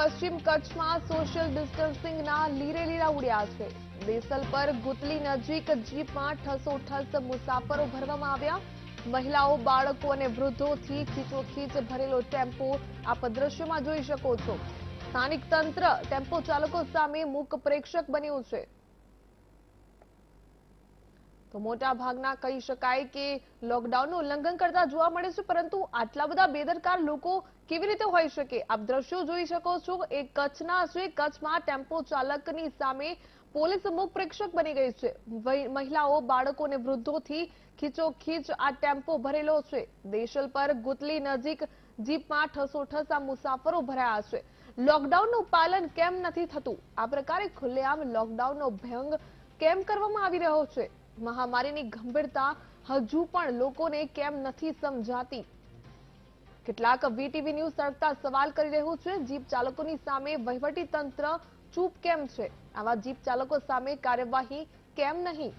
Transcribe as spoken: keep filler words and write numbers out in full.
पश्चिम कच्छ में social distancing लीरे लीरा उड़्या है। देशलपर गुतली नजीक जीप में ठसोठस मुसाफरो भरवामां आव्या। महिलाओं बाळको अने वृद्धों थी खीचोखीच भरेलो टेम्पो आप दृश्य में जोई शको छो। स्थानिक तंत्र टेम्पो चालको सामे मूक प्रेक्षक बन्युं छे। तो मोटा भागना कही शकाय के लॉकडाउन उल्लंघन करता जोवा मळे छे, परंतु आटला बधा बेदरकार लोको केवी रीते होई शके। आप दृश्यो जोई शको छो। एक कच्छना छे। कच्छमां टेम्पो चालकनी सामे पुलिस मूक प्रेक्षक बनी गई है। महिलाओं बाळको ने वृद्धों थी खीचोखीच आ टेम्पो भरेलो छे। देशलपर गुतली नजीक जीप में ठसोठस आ मुसाफरो भराया छे। लॉकडाउन पालन केम नथी थतुं? आ प्रकारे खुलेआम लॉकडाउन भंग केम करवामां आवी रह्यो छे? महामारी की गंभीरता हजू पण लोकोने केम नथी समझाती? केटलाक वीटीवी न्यूज तड़कता सवाल करी रह्युं छे। जीप चालकोनी सामे वहीवटी तंत्र चूप केम छे? आवा जीप चालको सामे कार्यवाही केम नहीं?